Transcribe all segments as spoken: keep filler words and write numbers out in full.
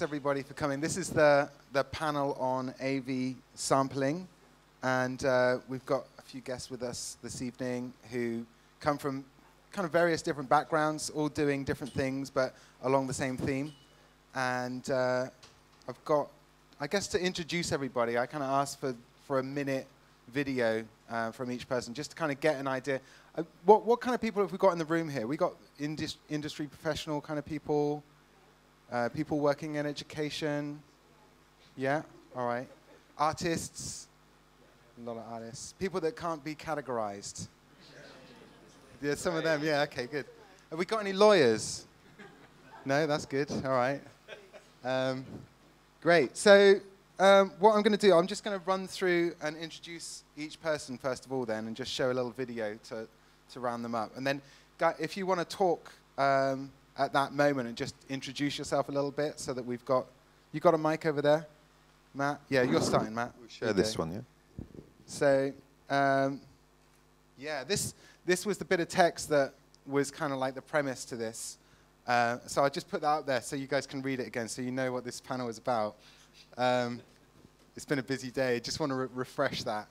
thanks everybody for coming. This is the, the panel on A V sampling, and uh, we've got a few guests with us this evening who come from kind of various different backgrounds, all doing different things, but along the same theme. And uh, I've got, I guess to introduce everybody, I kind of asked for, for a minute video uh, from each person, just to kind of get an idea. Uh, what, what kind of people have we got in the room here? We got indus industry professional kind of people, Uh, people working in education, yeah, all right. Artists, a lot of artists. People that can't be categorized. Yeah, some of them, yeah, okay, good. Have we got any lawyers? No, that's good, all right. Um, great, so um, what I'm gonna do, I'm just gonna run through and introduce each person first of all then, and just show a little video to, to round them up. And then if you wanna talk, um, at that moment and just introduce yourself a little bit so that we've got, you got a mic over there, Matt? Yeah, you're starting, Matt. We'll share this one, yeah. So, um, yeah, this, this was the bit of text that was kind of like the premise to this. Uh, so I just put that out there so you guys can read it again so you know what this panel is about. Um, it's been a busy day, just want to re refresh that.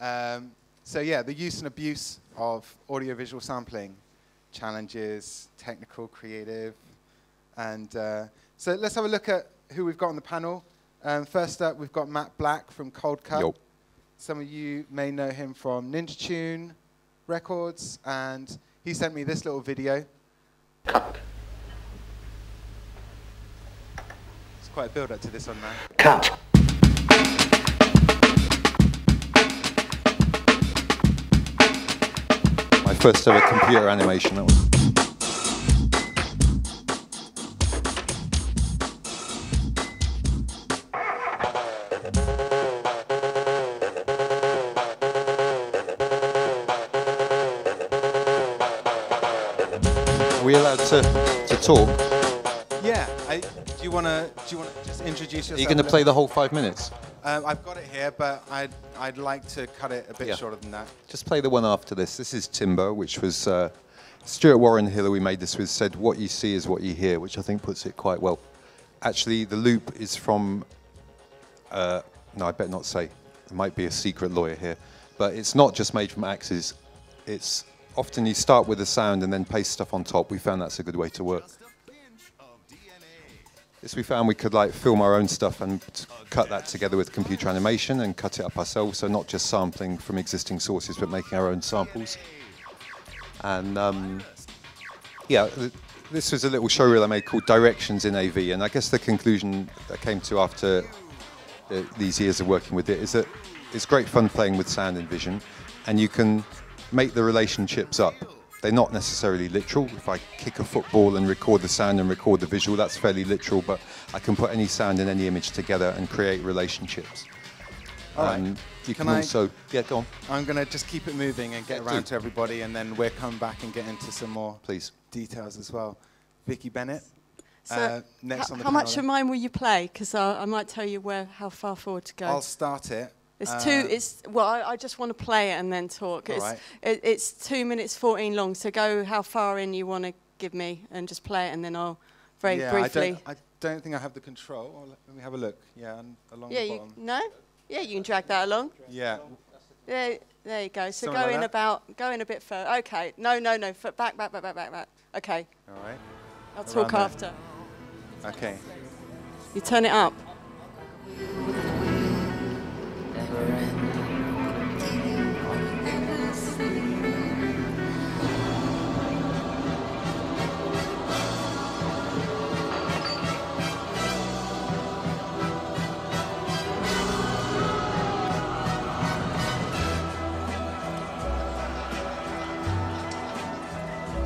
Um, so yeah, the use and abuse of audiovisual sampling. Challenges, technical, creative, and uh, so let's have a look at who we've got on the panel. Um, first up, we've got Matt Black from Coldcut. Yo. Some of you may know him from Ninja Tune Records, and he sent me this little video. It's quite a build-up to this one, man. Cut. First ever computer animation. That was. Are we allowed to to talk? Yeah. I, do you wanna do you wanna just introduce yourself? Are you gonna play the whole five minutes? Um, I've got it here, but I'd, I'd like to cut it a bit yeah. shorter than that. Just play the one after this. This is Timber, which was uh, Stuart Warren Hiller, we made this with, said, what you see is what you hear, which I think puts it quite well. Actually, the loop is from, uh, no, I better not say. There might be a secret lawyer here. But it's not just made from axes. It's often you start with a sound and then paste stuff on top. We found that's a good way to work. This we found we could like film our own stuff and cut that together with computer animation and cut it up ourselves, so not just sampling from existing sources but making our own samples. And um, yeah, th this was a little showreel I made called Directions in A V, and I guess the conclusion that I came to after the, these years of working with it is that it's great fun playing with sound and vision, and you can make the relationships up. They're not necessarily literal. If I kick a football and record the sound and record the visual, that's fairly literal, but I can put any sound and any image together and create relationships. All um, right. You can, can also, I, yeah, go on. I'm gonna just keep it moving and get yeah, around do. to everybody, and then we'll come back and get into some more Please. details as well. Vicki Bennett, so uh, next on the panel. How much of mine will you play? Because I might tell you where, how far forward to go. I'll start it. It's two. It's well. I, I just want to play it and then talk. It's, right. it, it's two minutes fourteen long. So go how far in you want to give me, and just play it, and then I'll very yeah, briefly. I don't, I don't think I have the control. I'll let, let me have a look. Yeah, and along yeah, the bottom. You, no. Yeah, you can drag that along. Yeah. There, there you go. So Something go like in that. about, go in a bit further. Okay. No, no, no. Foot back, back, back, back, back, back. Okay. All right. I'll talk Around after. There. Okay. You turn it up.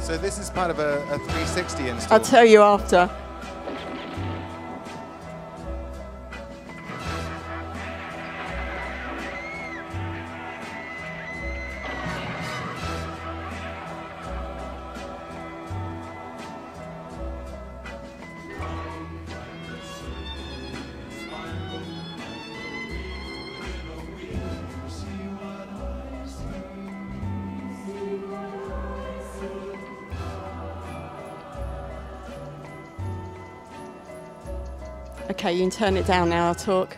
So this is part of a, a three sixty install. I'll tell you after. Okay, you can turn it down now, I'll talk.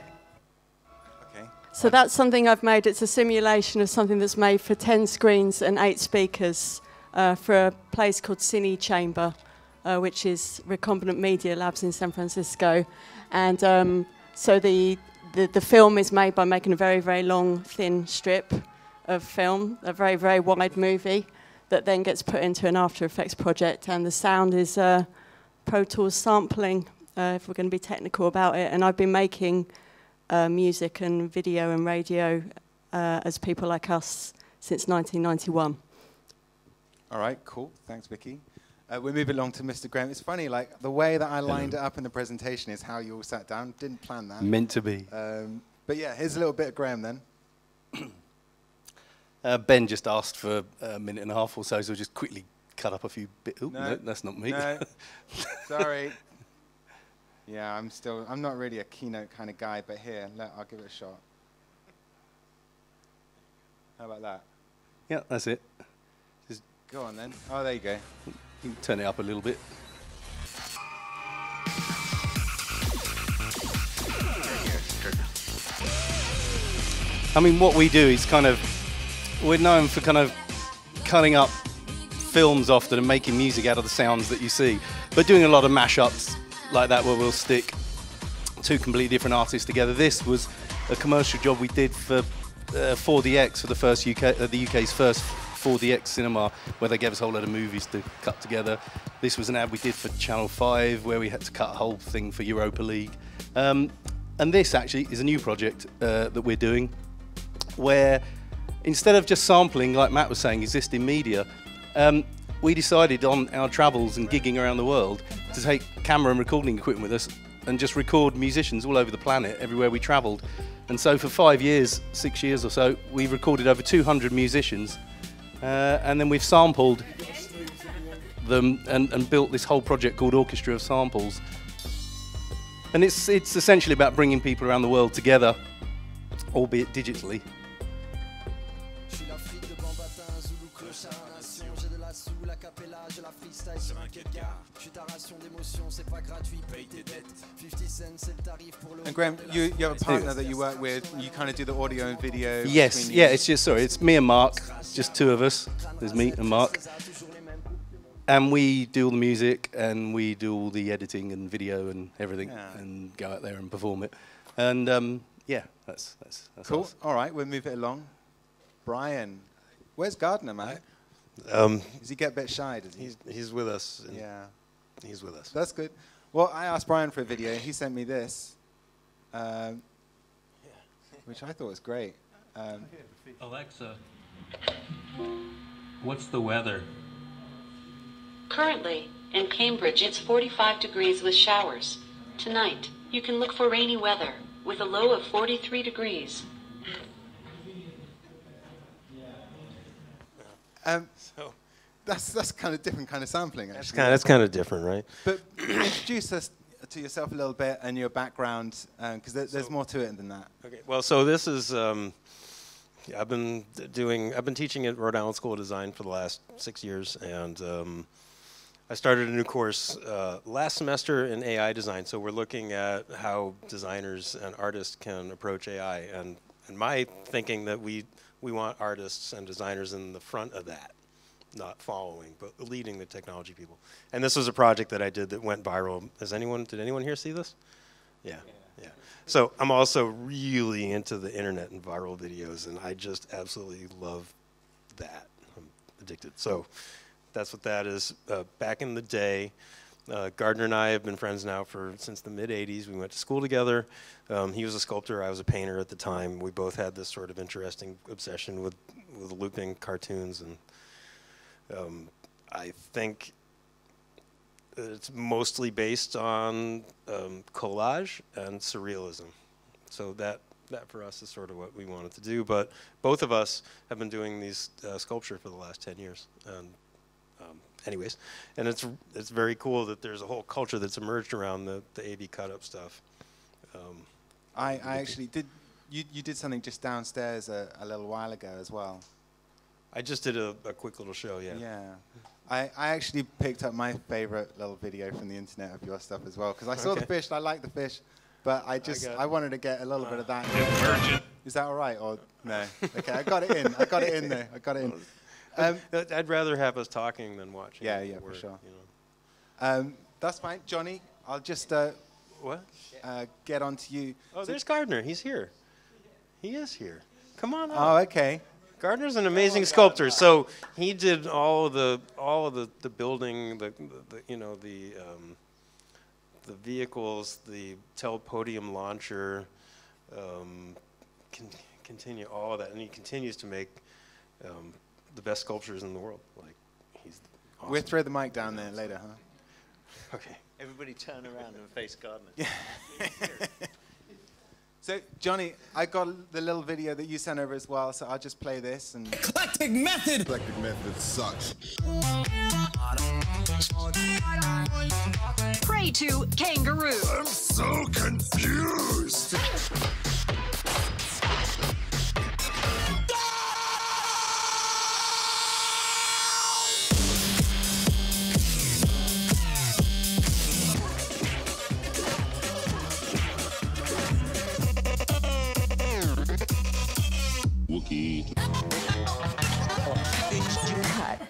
Okay. So that's something I've made. It's a simulation of something that's made for ten screens and eight speakers uh, for a place called Cine Chamber, uh, which is Recombinant Media Labs in San Francisco. And um, so the, the, the film is made by making a very, very long, thin strip of film, a very, very wide movie that then gets put into an After Effects project. And the sound is uh, Pro Tools sampling, uh, if we're going to be technical about it. And I've been making uh, music and video and radio uh, as people like us since nineteen ninety-one. All right, cool. Thanks, Vicki. Uh, we move along to Mister Graham. It's funny, like, the way that I lined um, it up in the presentation is how you all sat down. Didn't plan that. Meant to be. Um, but yeah, here's a little bit of Graham then. Uh, Ben just asked for a minute and a half or so, so we'll just quickly cut up a few bits. No. no, that's not me. No. Sorry. Yeah, I'm still, I'm not really a keynote kind of guy, but here, look, I'll give it a shot. How about that? Yeah, that's it. Just go on then. Oh, there you go. You can turn it up a little bit. I mean, what we do is kind of, we're known for kind of cutting up films often and making music out of the sounds that you see, but doing a lot of mashups like that where we'll stick two completely different artists together. This was a commercial job we did for uh, four D X, for the first U K, uh, the U K's first four D X cinema, where they gave us a whole load of movies to cut together. This was an ad we did for Channel five where we had to cut a whole thing for Europa League. Um, and this actually is a new project uh, that we're doing where instead of just sampling, like Matt was saying, existing media, um, we decided on our travels and gigging around the world to take camera and recording equipment with us and just record musicians all over the planet, everywhere we travelled. And so for five years, six years or so, we've recorded over two hundred musicians, uh, and then we've sampled them and, and built this whole project called Orchestra of Samples. And it's, it's essentially about bringing people around the world together, albeit digitally. And Graham, you, you have a partner that you work with, you kind of do the audio and video. Yes, yeah, it's just, sorry, it's me and Mark, just two of us. There's me and Mark. And we do all the music and we do all the editing and video and everything, yeah. And go out there and perform it. And um, yeah, that's, that's, that's cool. Us. All right, we'll move it along. Brian, where's Gardner, man? Um, does he get a bit shy? Does he? He's, he's with us. Yeah. He's with us. That's good. Well, I asked Brian for a video. He sent me this, um, which I thought was great. Um, Alexa, what's the weather? Currently, in Cambridge, it's forty-five degrees with showers. Tonight, you can look for rainy weather with a low of forty-three degrees. Um, so that's that's kind of different kind of sampling. Actually. That's kind of, that's kind of different, right? But introduce us to yourself a little bit and your background, because um, there, there's so, more to it than that. Okay. Well, so this is um, yeah, I've been doing I've been teaching at Rhode Island School of Design for the last six years, and um, I started a new course uh, last semester in A I design. So we're looking at how designers and artists can approach A I, and and my thinking that we. We want artists and designers in the front of that, not following, but leading the technology people. And this was a project that I did that went viral. Has anyone, did anyone here see this? Yeah, yeah. yeah. So I'm also really into the internet and viral videos, and I just absolutely love that. I'm addicted. So that's what that is. Uh, back in the day, uh, Gardner and I have been friends now for since the mid eighties. We went to school together. Um, he was a sculptor, I was a painter at the time. We both had this sort of interesting obsession with, with looping cartoons, and um, I think it's mostly based on um, collage and surrealism. So that, that for us is sort of what we wanted to do, but both of us have been doing these uh, sculpture for the last ten years. And, um, anyways, and it's, it's very cool that there's a whole culture that's emerged around the, the A V cut-up stuff. Um, I, I actually did, you, you did something just downstairs a, a little while ago as well. I just did a, a quick little show, yeah. Yeah. I, I actually picked up my favorite little video from the internet of your stuff as well, because I saw okay. the fish, and I liked the fish, but I just, I, I wanted to get a little uh, bit of that. Emergent. Is that all right, or no? Okay, I got it in. I got it in there. I got it in. Um, I'd rather have us talking than watching. Yeah, yeah, word, for sure. You know. Um, that's fine. Johnny, I'll just uh, what? Uh, get on to you. Oh, so there's Gardner. He's here. He is here. Come on up. Oh, okay. Gardner's an amazing oh sculptor. God. So he did all of the all of the, the building, the, the, the you know the um, the vehicles, the telepodium launcher, um, con continue all of that, and he continues to make um, the best sculptures in the world. Like he's awesome. We'll throw the mic down there later, huh? Okay. Everybody turn around and face Gardner. Yeah. So, Johnny, I got the little video that you sent over as well, so I'll just play this. And Eclectic Method! Eclectic Method sucks. Pray to kangaroo. I'm so confused.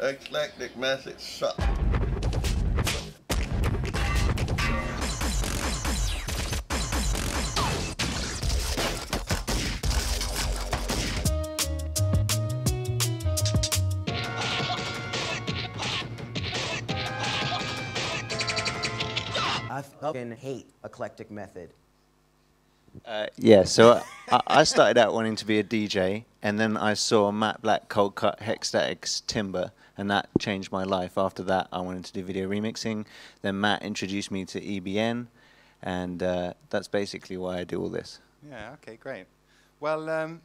Eclectic Method sucks. I fucking hate Eclectic Method. Uh, yeah, so I, I started out wanting to be a D J, and then I saw Matt Black, Coldcut, Hexstatics, Timber, and that changed my life. After that, I wanted to do video remixing. Then Matt introduced me to E B N, and uh, that's basically why I do all this. Yeah, okay, great. Well, um,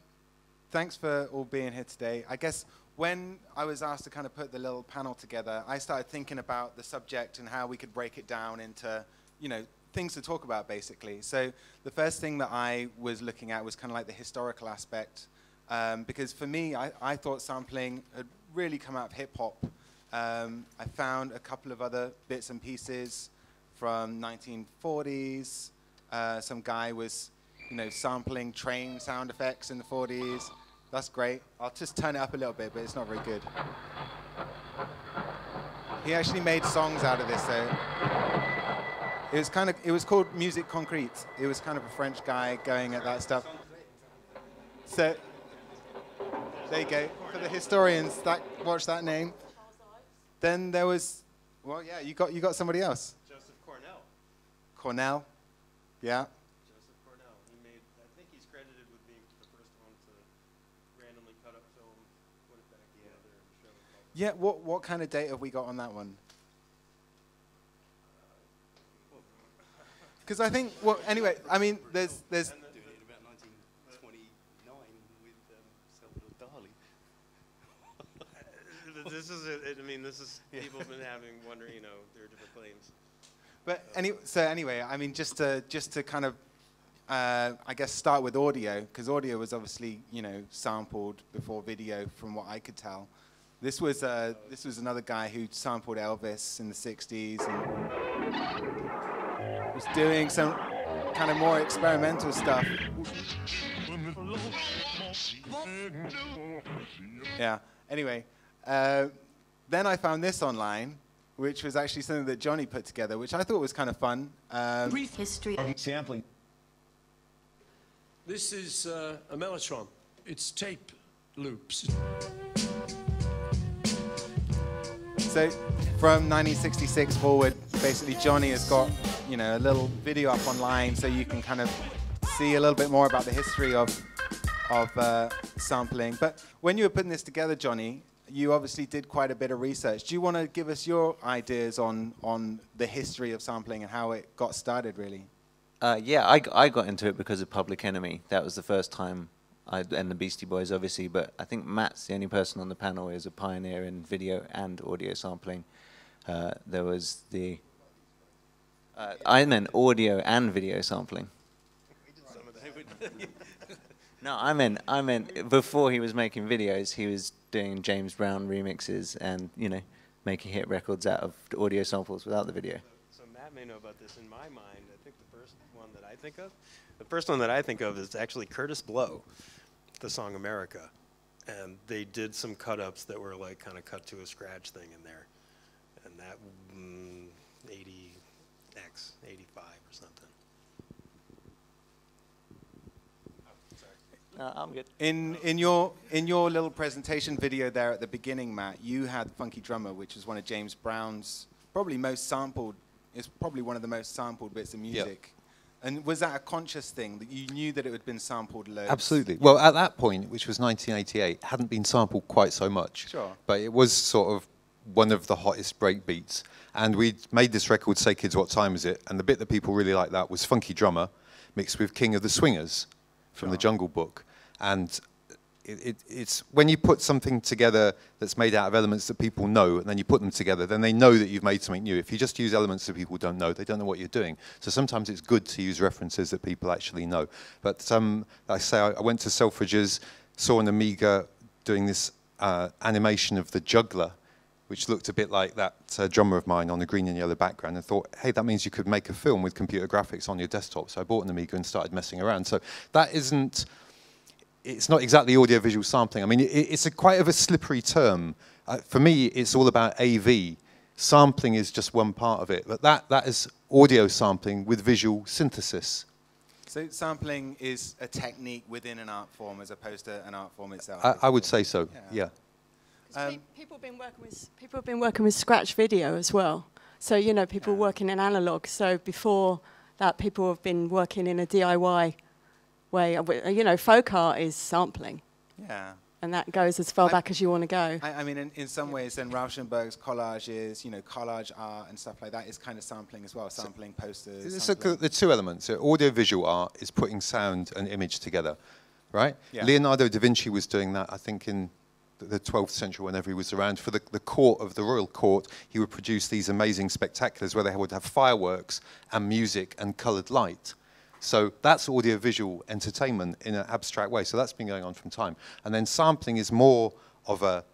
thanks for all being here today. I guess when I was asked to kind of put the little panel together, I started thinking about the subject and how we could break it down into, you know, things to talk about, basically. So the first thing that I was looking at was kind of like the historical aspect, um, because for me, I, I thought sampling had really come out of hip-hop. Um, I found a couple of other bits and pieces from nineteen forties. Uh, some guy was, you know, sampling train sound effects in the forties. That's great. I'll just turn it up a little bit, but it's not very good. He actually made songs out of this, though. It was kind of, it was called Music Concrete. It was kind of a French guy going at that stuff. So, there you go. For the historians, that watch that name. Then there was, well, yeah, you got you got somebody else. Joseph Cornell. Cornell, yeah. Joseph Cornell. He made, I think he's credited with being the first one to randomly cut up film, put it back together, and show it. Yeah. What what kind of data have we got on that one? Because I think, well, anyway, I mean, there's, there's. And doing it in about nineteen twenty-nine with um, Salvador Dali. This is, it, I mean, this is, yeah. People have been having, wonder, you know, there are different claims. But so. Any, so anyway, I mean, just to, just to kind of, uh, I guess, start with audio, because audio was obviously, you know, sampled before video, from what I could tell. This was, uh, oh. this was another guy who sampled Elvis in the sixties. And was doing some kind of more experimental stuff. Yeah, anyway. Uh, then I found this online, which was actually something that Johnny put together, which I thought was kind of fun. Um, Brief history of sampling. This is uh, a Mellotron. It's tape loops. So from nineteen sixty-six forward, basically Johnny has got, you know, a little video up online, so you can kind of see a little bit more about the history of of uh, sampling. But when you were putting this together, Johnny, you obviously did quite a bit of research. Do you want to give us your ideas on on the history of sampling and how it got started, really? Uh, yeah, I, I got into it because of Public Enemy. That was the first time. I'd, and the Beastie Boys, obviously, but I think Matt's the only person on the panel who is a pioneer in video and audio sampling. Uh, there was the... Uh, I meant audio and video sampling. No, I meant, I meant before he was making videos, he was doing James Brown remixes and, you know, making hit records out of audio samples without the video. So, so Matt may know about this. In my mind, I think the first one that I think of, the first one that I think of is actually Curtis Blow, the song America. And they did some cut-ups that were like kind of cut to a scratch thing in there. And that mm, eighty X, eighty-five or something. No, I'm good. In in your in your little presentation video there at the beginning, Matt, you had Funky Drummer, which is one of James Brown's probably most sampled. It's probably one of the most sampled bits of music. Yep. And was that a conscious thing that you knew that it had been sampled loads? Absolutely. Well, at that point, which was nineteen eighty-eight, it hadn't been sampled quite so much. Sure. But it was sort of one of the hottest break beats, and we made this record, Say Kids What Time Is It, and the bit that people really liked that was Funky Drummer, mixed with King of the Swingers from the Jungle Book. And it, it, it's when you put something together that's made out of elements that people know, and then you put them together, then they know that you've made something new. If you just use elements that people don't know, they don't know what you're doing. So sometimes it's good to use references that people actually know. But um, I say I, I went to Selfridges, saw an Amiga doing this uh, animation of the juggler, which looked a bit like that uh, drummer of mine on a green and yellow background, and thought, hey, that means you could make a film with computer graphics on your desktop. So I bought an Amiga and started messing around. So that isn't, it's not exactly audio-visual sampling. I mean, it, it's a quite of a slippery term. Uh, for me, it's all about A V. Sampling is just one part of it, but that, that is audio sampling with visual synthesis. So sampling is a technique within an art form as opposed to an art form itself? I, I would say so, yeah. yeah. Um, people have been working with people have been working with scratch video as well. So you know, people yeah. working in analog. So before that, people have been working in a D I Y way. You know, folk art is sampling. Yeah. And that goes as far I, back as you want to go. I, I mean, in, in some ways, then Rauschenberg's collages, you know, collage art and stuff like that is kind of sampling as well. Sampling posters. So sampling. The two elements: so audio-visual art is putting sound and image together, right? Yeah. Leonardo da Vinci was doing that, I think, in the twelfth century, whenever he was around, for the, the court of the royal court, he would produce these amazing spectaculars where they would have fireworks and music and coloured light. So that's audio-visual entertainment in an abstract way. So that's been going on from time. And then sampling is more of a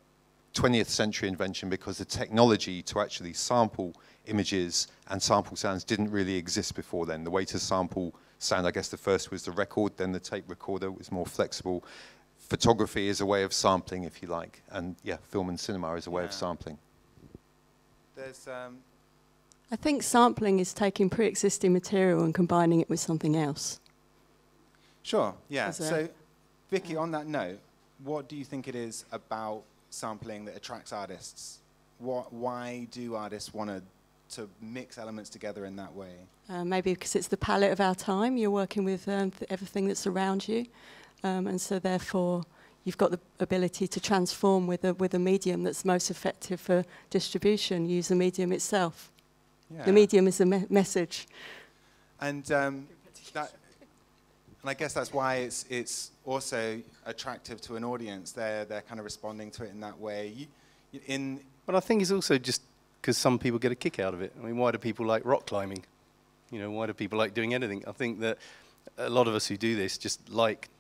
twentieth century invention because the technology to actually sample images and sample sounds didn't really exist before then. The way to sample sound, I guess the first was the record, then the tape recorder was more flexible. Photography is a way of sampling, if you like, and yeah, film and cinema is a way yeah. of sampling. There's, um, I think sampling is taking pre-existing material and combining it with something else. Sure, yeah. So, Vicki, on that note, what do you think it is about sampling that attracts artists? What, why do artists want to to mix elements together in that way? Uh, maybe because it's the palette of our time. You're working with um, th everything that's around you. Um, and so therefore, you've got the ability to transform with a, with a medium that's most effective for distribution. Use the medium itself. Yeah. The medium is the me message. And, um, that, and I guess that's why it's, it's also attractive to an audience. They're, they're kind of responding to it in that way. You, in but I think it's also just because some people get a kick out of it. I mean, why do people like rock climbing? You know, why do people like doing anything? I think that a lot of us who do this just like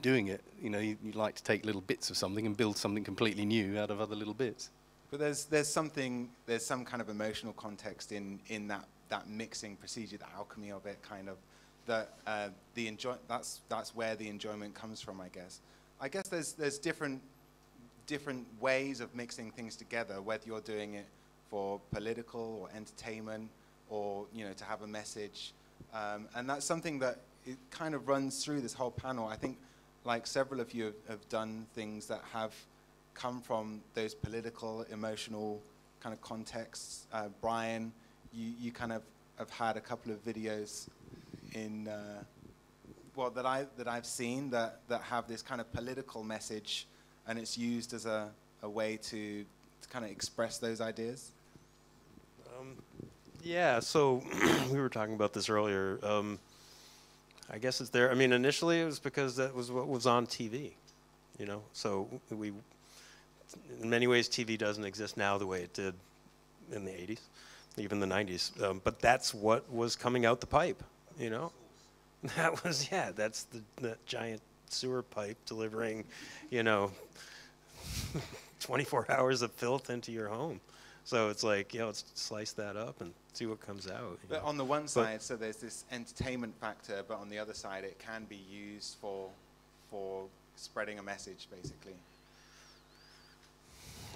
doing it, you know, you, you like to take little bits of something and build something completely new out of other little bits. But there's there's something, there's some kind of emotional context in in that that mixing procedure, the alchemy of it, kind of that uh, the enjoy. That's that's where the enjoyment comes from, I guess. I guess there's there's different different ways of mixing things together, whether you're doing it for political or entertainment or you know to have a message, um, and that's something that it kind of runs through this whole panel. I think. Like several of you have, have done things that have come from those political, emotional kind of contexts. Uh, Brian, you, you kind of have had a couple of videos in, uh, well, that, I, that I've seen that, that have this kind of political message, and it's used as a, a way to, to kind of express those ideas. Um, yeah, so we were talking about this earlier. Um, I guess it's there. I mean, initially it was because that was what was on T V, you know. So we, in many ways, T V doesn't exist now the way it did in the eighties, even the nineties. Um, but that's what was coming out the pipe, you know. That was yeah. That's the, the giant sewer pipe delivering, you know, twenty-four hours of filth into your home. So it's like, you know, let's slice that up and see what comes out. But know? on the one side, but so there's this entertainment factor, but on the other side, it can be used for for spreading a message, basically.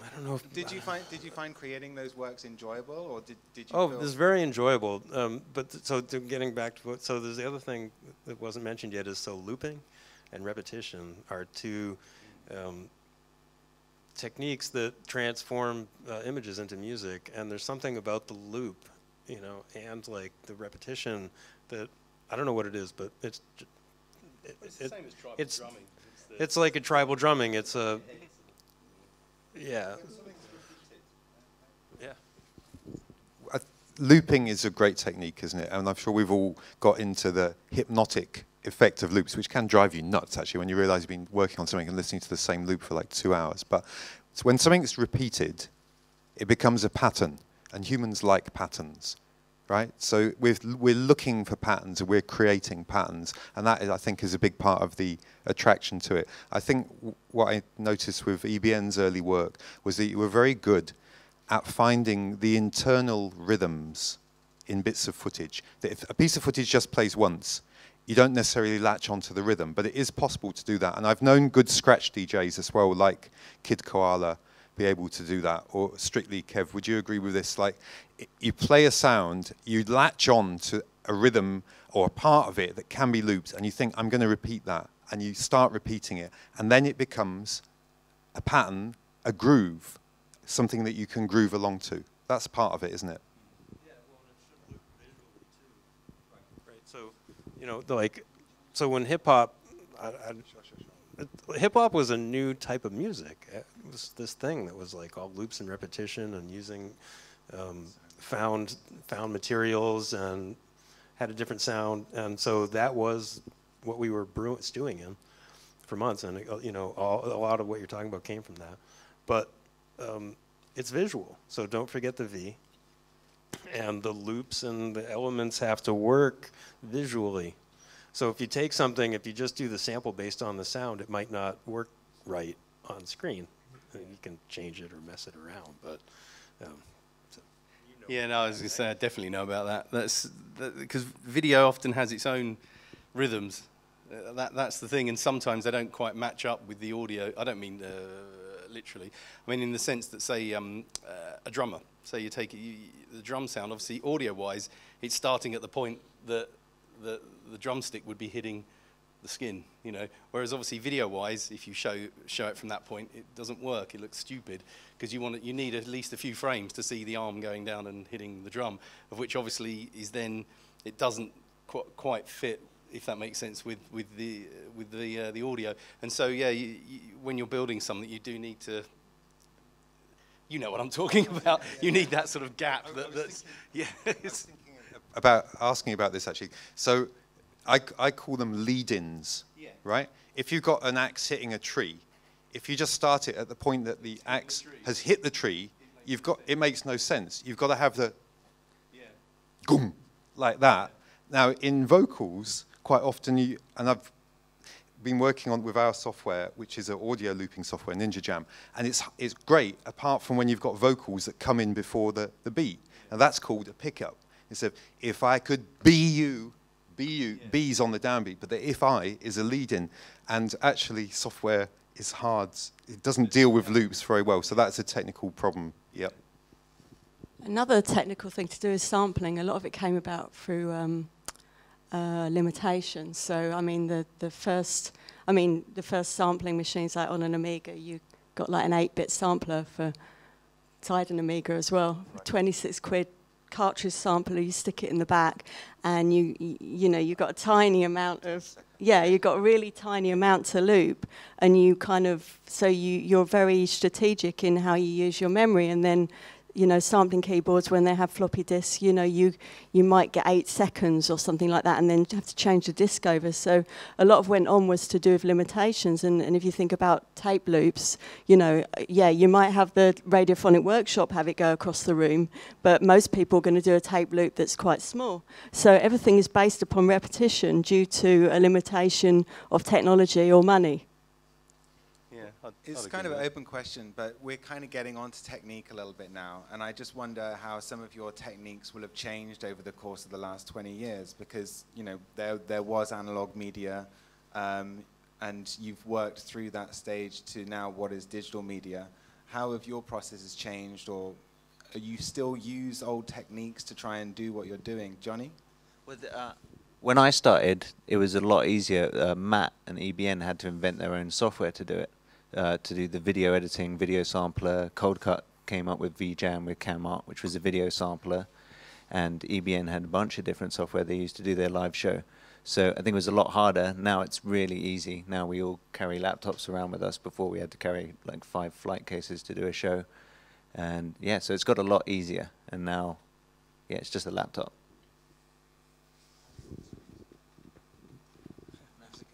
I don't know. If did you find did you find creating those works enjoyable, or did did you? Oh, it was very enjoyable. Um, but th so to getting back to what, so there's the other thing that wasn't mentioned yet is so looping, and repetition are two. Um, techniques that transform uh, images into music, and there's something about the loop, you know, and like the repetition that I don't know what it is, but it's j it, it's the it, same as tribal it's, drumming. It's, it's like a tribal drumming. It's a yeah, yeah. Uh, looping is a great technique, isn't it? And I'm sure we've all got into the hypnotic effect of loops, which can drive you nuts, actually, when you realize you've been working on something and listening to the same loop for like two hours. But when something's repeated, it becomes a pattern, and humans like patterns, right? So we're, we're looking for patterns, and we're creating patterns, and that, is, I think, is a big part of the attraction to it. I think what I noticed with E B N's early work was that you were very good at finding the internal rhythms in bits of footage. That if a piece of footage just plays once, you don't necessarily latch onto the rhythm, but it is possible to do that. And I've known good scratch D Js as well, like Kid Koala, be able to do that. Or Strictly, Kev, would you agree with this? Like, you play a sound, you latch on to a rhythm or a part of it that can be looped, and you think, I'm going to repeat that. And you start repeating it. And then it becomes a pattern, a groove, something that you can groove along to. That's part of it, isn't it? You know, like, so when hip hop, I, I, sure, sure, sure. hip hop was a new type of music. It was this thing that was like all loops and repetition and using um, found found materials and had a different sound. And so that was what we were brewing, stewing in for months. And it, you know, all, a lot of what you're talking about came from that. But um, it's visual, so don't forget the V. And the loops and the elements have to work visually. So if you take something, if you just do the sample based on the sound, it might not work right on screen. I mean, you can change it or mess it around, but um, so you know yeah, no, I was going to say I definitely know about that. That's because that, video often has its own rhythms. Uh, that that's the thing, and sometimes they don't quite match up with the audio. I don't mean uh, literally. I mean in the sense that, say, um, uh, a drummer. So you take you, the drum sound, obviously audio-wise, it's starting at the point that the, the drumstick would be hitting the skin, you know. Whereas obviously video-wise, if you show show it from that point, it doesn't work. It looks stupid because you want it, you need at least a few frames to see the arm going down and hitting the drum, of which obviously is then it doesn't qu quite fit, if that makes sense, with with the with the uh, the audio. And so yeah, you, you, when you're building something, you do need to. You know what I'm talking about. Yeah, yeah. You need that sort of gap. I, that, I that's thinking, yeah. I was thinking about asking about this actually. So, I I call them lead-ins, yeah. Right? If you've got an axe hitting a tree, if you just start it at the point that the axe the has hit the tree, you've got it makes no sense. You've got to have the, yeah, goom, like that. Now in vocals, quite often you and I've been working on with our software, which is an audio looping software, Ninja Jam, and it's it's great apart from when you've got vocals that come in before the, the beat, and that's called a pickup. It's a, if I could be you, be you, yeah. B's on the downbeat, but the if I is a lead-in, and actually software is hard, it doesn't deal with loops very well, so that's a technical problem, yep. Another technical thing to do is sampling. A lot of it came about through um Uh, limitations. So I mean, the the first, I mean, the first sampling machines, like on an Amiga, you got like an eight bit sampler for tied an Amiga as well, right. twenty-six quid cartridge sampler. You stick it in the back, and you you, you know you got a tiny amount of yeah, you got a really tiny amount to loop, and you kind of so you you're very strategic in how you use your memory, and then you know, sampling keyboards when they have floppy disks, you know, you, you might get eight seconds or something like that, and then have to change the disk over. So a lot of went on was to do with limitations. And, and if you think about tape loops, you know, yeah, you might have the radiophonic workshop have it go across the room, but most people are going to do a tape loop that's quite small. So everything is based upon repetition due to a limitation of technology or money. I'd, it's I'd kind of an open question, but we're kind of getting onto technique a little bit now, and I just wonder how some of your techniques will have changed over the course of the last twenty years, because, you know, there, there was analog media, um, and you've worked through that stage to now what is digital media. How have your processes changed, or are you still use old techniques to try and do what you're doing? Johnny? Well, the, uh when I started, it was a lot easier. Uh, Matt and E B N had to invent their own software to do it. Uh, to do the video editing, video sampler. Coldcut came up with V Jam with CamArt, which was a video sampler, and E B N had a bunch of different software they used to do their live show. So I think it was a lot harder. Now it's really easy. Now we all carry laptops around with us. Before we had to carry like five flight cases to do a show, and yeah, so it's got a lot easier. And now, yeah, it's just a laptop.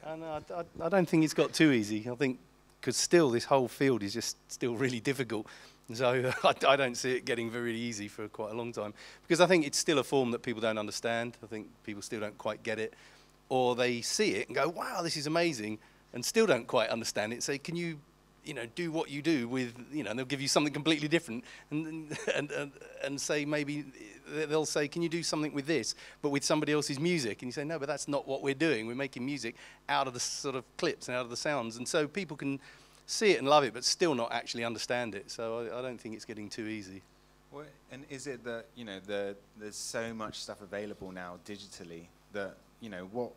Uh, no, I, I don't think it's got too easy. I think. Because still, this whole field is just still really difficult. So I, I don't see it getting very easy for quite a long time. Because I think it's still a form that people don't understand. I think people still don't quite get it. Or they see it and go, wow, this is amazing, and still don't quite understand it. So can you, you know, do what you do with, you know, and they'll give you something completely different. And, and, and, and say maybe, they'll say, can you do something with this, but with somebody else's music? And you say, no, but that's not what we're doing. We're making music out of the sort of clips and out of the sounds. And so people can see it and love it, but still not actually understand it. So I, I don't think it's getting too easy. Well, and is it that, you know, the, there's so much stuff available now digitally that, you know, what,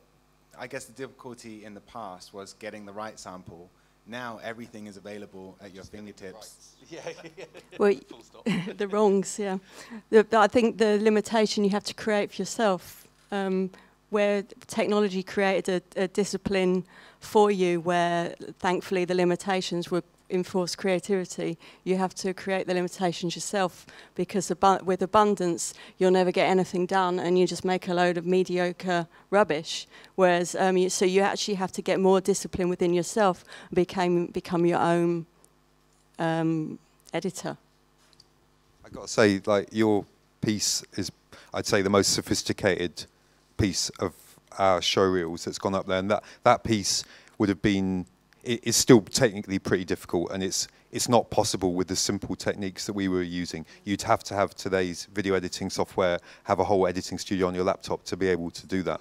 I guess the difficulty in the past was getting the right sample. Now everything is available at your fingertips. Yeah, yeah. Well, the wrongs, yeah. The, the, I think the limitation you have to create for yourself, um, where technology created a, a discipline for you where, thankfully, the limitations were enforced creativity. You have to create the limitations yourself, because abu with abundance, you'll never get anything done, and you just make a load of mediocre rubbish. Whereas, um, you, so you actually have to get more discipline within yourself, and became, become your own um, editor. I got to say, like, your piece is, I'd say, the most sophisticated piece of our show reels that's gone up there, and that, that piece would have been, it's still technically pretty difficult, and it's it's not possible with the simple techniques that we were using. You'd have to have today's video editing software, have a whole editing studio on your laptop to be able to do that.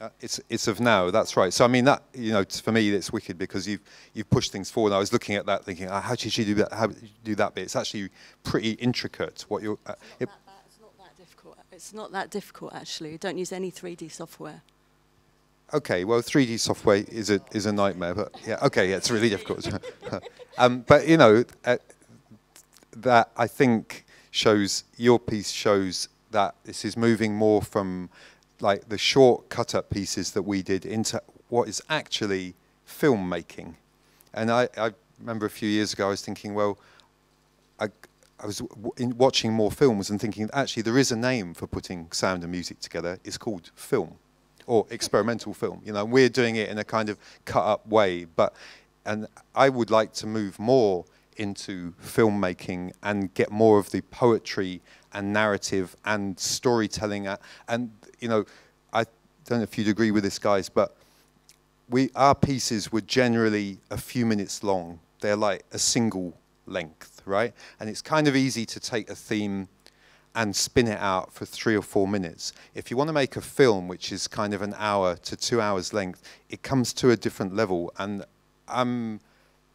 Uh, it's it's of now, that's right. So I mean that, you know, for me it's wicked, because you've you've pushed things forward. I was looking at that thinking, oh, how did you do that? How did you do that bit? It's actually pretty intricate. What you're, uh, it's, not it, that, that, it's not that difficult. It's not that difficult actually. You don't use any three D software. Okay, well, three D software is a is a nightmare, but yeah, okay, yeah, it's really difficult. um, but you know, uh, that I think shows your piece shows that this is moving more from like the short cut-up pieces that we did into what is actually filmmaking. And I, I remember a few years ago, I was thinking, well, I I was w in watching more films and thinking actually there is a name for putting sound and music together. It's called film. Or experimental film, you know, we're doing it in a kind of cut-up way, but, and I would like to move more into filmmaking and get more of the poetry and narrative and storytelling, at, and, you know, I don't know if you'd agree with this, guys, but we, our pieces were generally a few minutes long. They're like a single length, right? And it's kind of easy to take a theme and spin it out for three or four minutes. If you want to make a film, which is kind of an hour to two hours length, it comes to a different level. And um,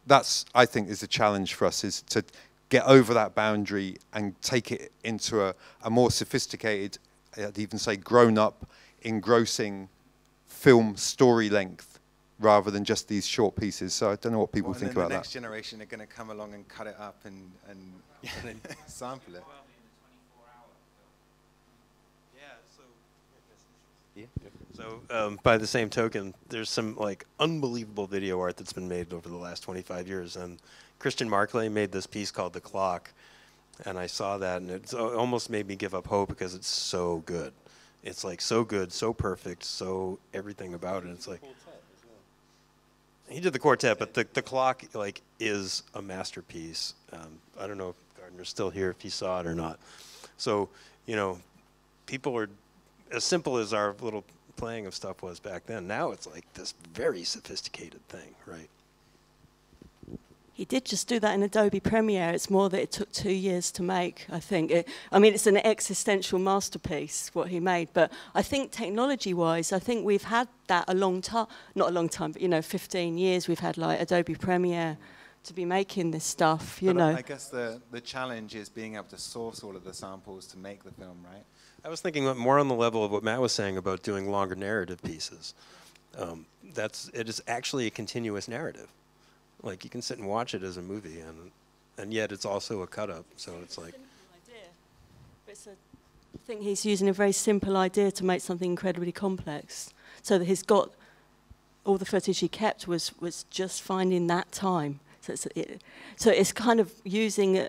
that's, I think, is the challenge for us, is to get over that boundary and take it into a, a more sophisticated, I'd even say grown-up, engrossing film story length, rather than just these short pieces. So I don't know what people well, think about that. The next that. generation are going to come along and cut it up and, and, and sample it. So um, by the same token, there's some like unbelievable video art that's been made over the last twenty-five years. And Christian Markley made this piece called The Clock, And I saw that, and it almost made me give up hope because it's so good. It's like so good, so perfect, so everything about it. It's like he did the quartet, but the the clock like is a masterpiece. Um, I don't know if Gardner's still here, if he saw it or not. So you know, people are as simple as our little playing of stuff was back then. Now it's like this very sophisticated thing, right? He did just do that in Adobe Premiere. It's more that it took two years to make, I think. It, I mean, it's an existential masterpiece, what he made. But I think technology-wise, I think we've had that a long time. Not a long time, but, you know, fifteen years we've had, like, Adobe Premiere to be making this stuff, you but know. I guess the, the challenge is being able to source all of the samples to make the film, right? I was thinking more on the level of what Matt was saying about doing longer narrative pieces. Um, that's, it is actually a continuous narrative. Like, you can sit and watch it as a movie, and and yet it's also a cut-up, so it's, it's like... Idea. It's a, I think he's using a very simple idea to make something incredibly complex. So that he's got... All the footage he kept was, was just finding that time. So it's, it, so it's kind of using a,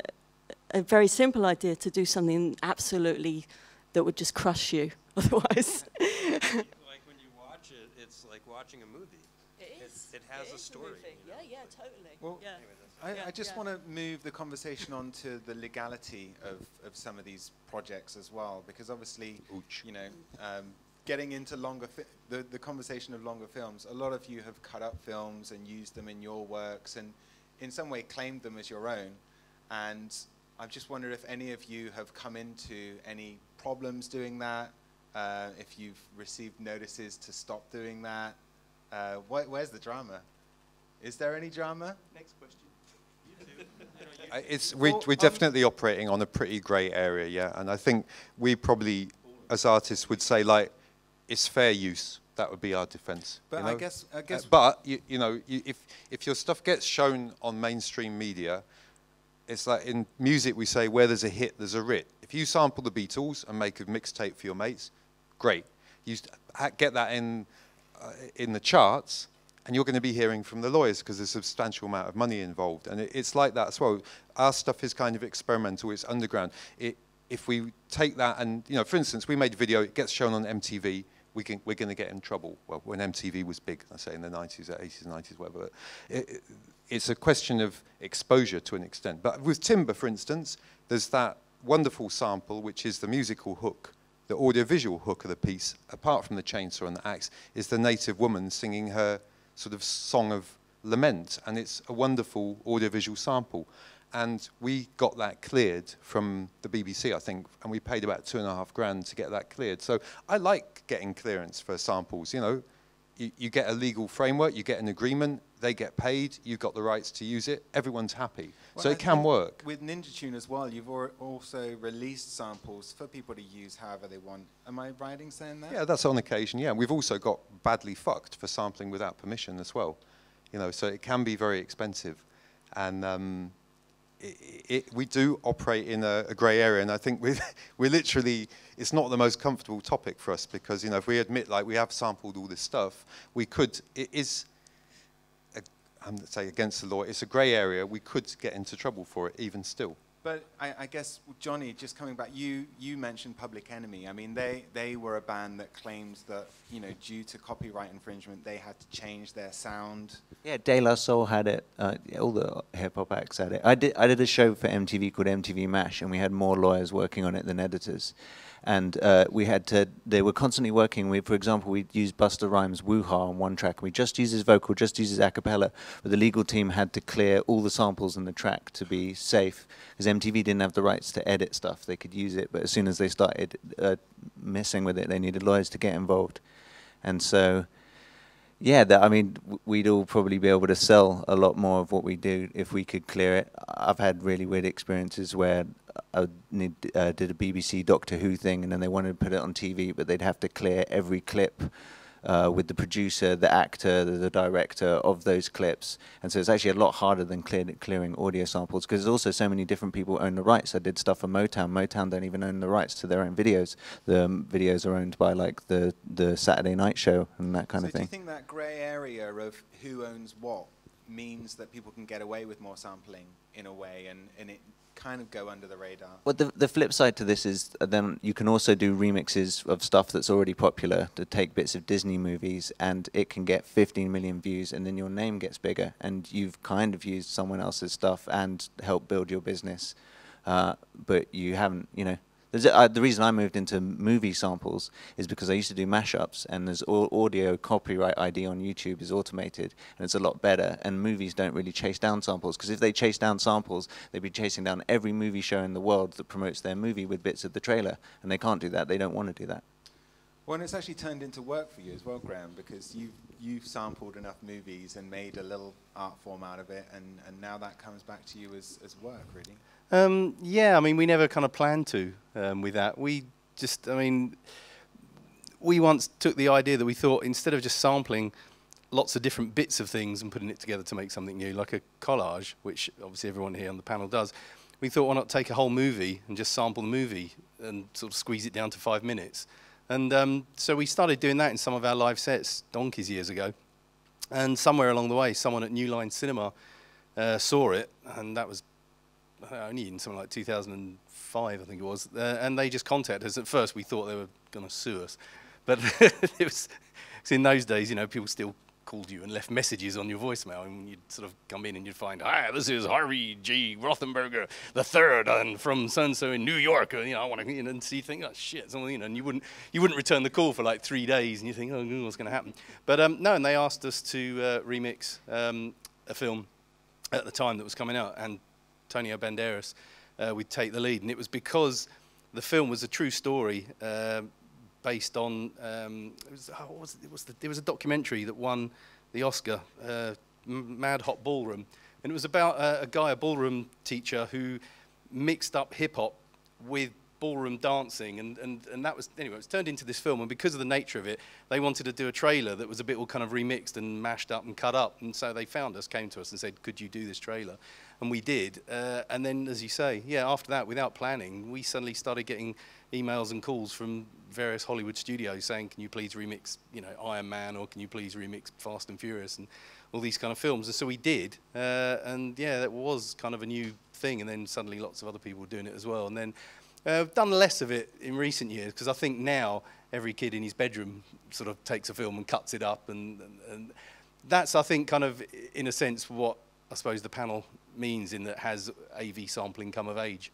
a very simple idea to do something absolutely that would just crush you, otherwise. Like, when you watch it, it's like watching a movie. It is. It, it has it a story. A you know? Yeah, yeah, totally. Well, yeah. Anyway, I, I just yeah. want to move the conversation on to the legality of, of some of these projects as well, because obviously, Ouch. you know, um, getting into longer fi the, the conversation of longer films, a lot of you have cut up films and used them in your works and in some way claimed them as your own. And I just wonder if any of you have come into any problems doing that, uh, if you've received notices to stop doing that. Uh, wh where's the drama? Is there any drama? Next question. You know, you it's, we, we're definitely operating on a pretty grey area, yeah. And I think we probably, as artists, would say, like, it's fair use. That would be our defence. But you know? I guess... I guess uh, but, you, you know, you, if, if your stuff gets shown on mainstream media, it's like in music we say, where there's a hit, there's a writ. If you sample the Beatles and make a mixtape for your mates, great. You get that in... Uh, in the charts, and you're going to be hearing from the lawyers because there's a substantial amount of money involved, and it, it's like that as well. Our stuff is kind of experimental; it's underground. It, if we take that and, you know, for instance, we made a video, it gets shown on M T V, we can, we're going to get in trouble. Well, when M T V was big, I say in the nineties, eighties, nineties, whatever. It, it, it's a question of exposure to an extent. But with Timber, for instance, there's that wonderful sample which is the musical hook. The audiovisual hook of the piece, apart from the chainsaw and the axe, is the native woman singing her sort of song of lament, and it's a wonderful audiovisual sample. And we got that cleared from the B B C, I think, and we paid about two and a half grand to get that cleared. So I like getting clearance for samples, you know. You, you get a legal framework, you get an agreement, they get paid, you've got the rights to use it, everyone's happy. Well, so it can work. With Ninja Tune as well, you've al also released samples for people to use however they want. Am I right in saying that? Yeah, that's on occasion, yeah. We've also got badly fucked for sampling without permission as well. You know, so it can be very expensive. And um, it, it, we do operate in a, a grey area, and I think we're, we're literally, it's not the most comfortable topic for us because, you know, if we admit, like, we have sampled all this stuff, we could, it is... I'm going to say against the law, it's a grey area. We could get into trouble for it, even still. But I, I guess, Johnny, just coming back, you, you mentioned Public Enemy. I mean, they, they were a band that claims that, you know, due to copyright infringement, they had to change their sound. Yeah, De La Soul had it. Uh, all the hip-hop acts had it. I did, I did a show for M T V called M T V MASH, and we had more lawyers working on it than editors. And uh, we had to, they were constantly working. We, for example, we used Busta Rhymes' Woo-Ha on one track. We just used his vocal, just used his a cappella. But the legal team had to clear all the samples in the track to be safe, because M T V didn't have the rights to edit stuff. They could use it, but as soon as they started uh, messing with it, they needed lawyers to get involved. And so, yeah, that, I mean, we'd all probably be able to sell a lot more of what we do if we could clear it. I've had really weird experiences where I need, uh, did a B B C Doctor Who thing, and then they wanted to put it on T V, but they'd have to clear every clip uh, with the producer, the actor, the, the director of those clips. And so it's actually a lot harder than clear, clearing audio samples, because there's also so many different people who own the rights. I did stuff for Motown. Motown don't even own the rights to their own videos. The um, videos are owned by, like, the, the Saturday Night Show and that kind so of thing. So do you think that grey area of who owns what means that people can get away with more sampling in a way, and, and it kind of go under the radar. Well, the, the flip side to this is then you can also do remixes of stuff that's already popular, to take bits of Disney movies, and it can get fifteen million views, and then your name gets bigger, and you've kind of used someone else's stuff and helped build your business, uh, but you haven't, you know. There's a, uh, the reason I moved into movie samples is because I used to do mashups, and there's all audio copyright I D on YouTube is automated, and it's a lot better, and movies don't really chase down samples, because if they chase down samples, they'd be chasing down every movie show in the world that promotes their movie with bits of the trailer, and they can't do that, they don't want to do that. Well, and it's actually turned into work for you as well, Graham, because you've, you've sampled enough movies and made a little art form out of it, and, and now that comes back to you as, as work, really. Um, yeah, I mean, we never kind of planned to um, with that. We just, I mean, we once took the idea that we thought, instead of just sampling lots of different bits of things and putting it together to make something new, like a collage, which obviously everyone here on the panel does, we thought, why not take a whole movie and just sample the movie and sort of squeeze it down to five minutes. And um, so we started doing that in some of our live sets donkeys years ago. And somewhere along the way, someone at New Line Cinema uh, saw it, and that was only in something like two thousand five, I think it was, uh, and they just contacted us. At first, we thought they were going to sue us, but it was, cause in those days, you know, people still called you and left messages on your voicemail, and you'd sort of come in and you'd find, hi, this is Harvey G. Rothenberger the third, and from so-and-so in New York, and, you know, I want to, you know, and so you think, oh, shit, something, you know, and you wouldn't, you wouldn't return the call for like three days, and you think, oh, what's going to happen? But um, no, and they asked us to uh, remix um, a film at the time that was coming out, and Antonio Banderas uh, would take the lead, and it was because the film was a true story uh, based on um, it was, oh, what was it, it was the, there was a documentary that won the Oscar, uh, Mad Hot Ballroom, and it was about uh, a guy, a ballroom teacher, who mixed up hip hop with ballroom dancing, and and and that was, anyway, it was turned into this film, and because of the nature of it, they wanted to do a trailer that was a bit all kind of remixed and mashed up and cut up, and so they found us, came to us and said, could you do this trailer? And we did, uh, and then, as you say, yeah, after that, without planning, we suddenly started getting emails and calls from various Hollywood studios saying, can you please remix, you know, Iron Man, or can you please remix Fast and Furious, and all these kind of films, and so we did, uh, and yeah, that was kind of a new thing, and then suddenly lots of other people were doing it as well, and then uh, I've done less of it in recent years, because I think now every kid in his bedroom sort of takes a film and cuts it up, and, and, and that's, I think, kind of, in a sense, what I suppose the panel means in that has A V sampling come of age.